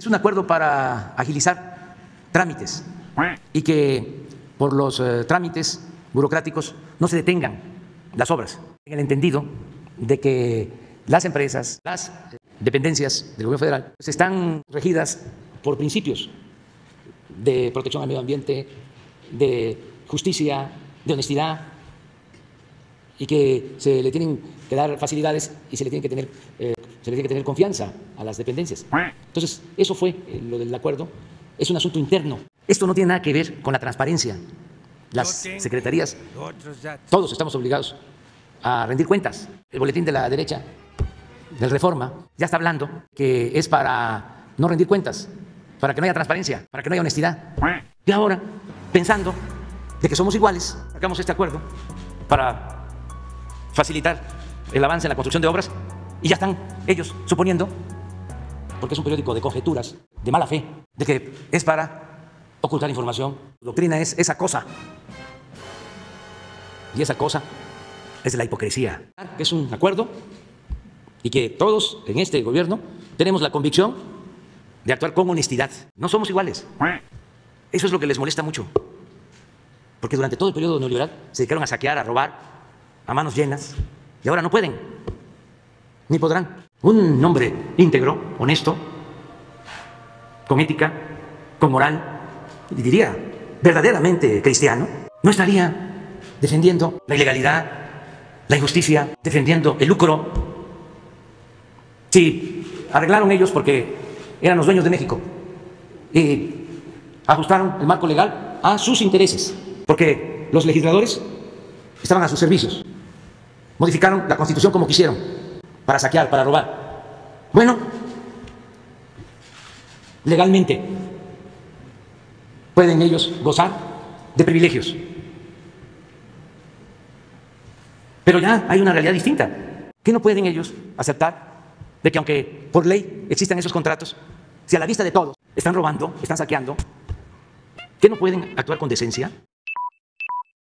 Es un acuerdo para agilizar trámites y que por los trámites burocráticos no se detengan las obras. En el entendido de que las empresas, las dependencias del gobierno federal, pues están regidas por principios de protección al medio ambiente, de justicia, de honestidad, y que se le tienen que dar facilidades y se le tiene que tener confianza a las dependencias. Entonces, eso fue lo del acuerdo. Es un asunto interno. Esto no tiene nada que ver con la transparencia. Las secretarías, todos estamos obligados a rendir cuentas. El boletín de la derecha, del Reforma, ya está hablando que es para no rendir cuentas, para que no haya transparencia, para que no haya honestidad. Y ahora, pensando de que somos iguales, sacamos este acuerdo para facilitar el avance en la construcción de obras. Y ya están ellos suponiendo, porque es un periódico de conjeturas, de mala fe, de que es para ocultar información. La doctrina es esa cosa. Y esa cosa es la hipocresía. Es un acuerdo y que todos en este gobierno tenemos la convicción de actuar con honestidad. No somos iguales. Eso es lo que les molesta mucho. Porque durante todo el periodo neoliberal se dedicaron a saquear, a robar, a manos llenas. Y ahora no pueden. Ni podrán. Un hombre íntegro, honesto, con ética, con moral, y diría verdaderamente cristiano, no estaría defendiendo la ilegalidad, la injusticia, defendiendo el lucro. Sí, arreglaron ellos porque eran los dueños de México y ajustaron el marco legal a sus intereses, porque los legisladores estaban a sus servicios, modificaron la Constitución como quisieron, para saquear, para robar. Bueno, legalmente pueden ellos gozar de privilegios. Pero ya hay una realidad distinta. ¿Qué no pueden ellos aceptar? De que aunque por ley existan esos contratos, si a la vista de todos están robando, están saqueando, ¿qué no pueden actuar con decencia?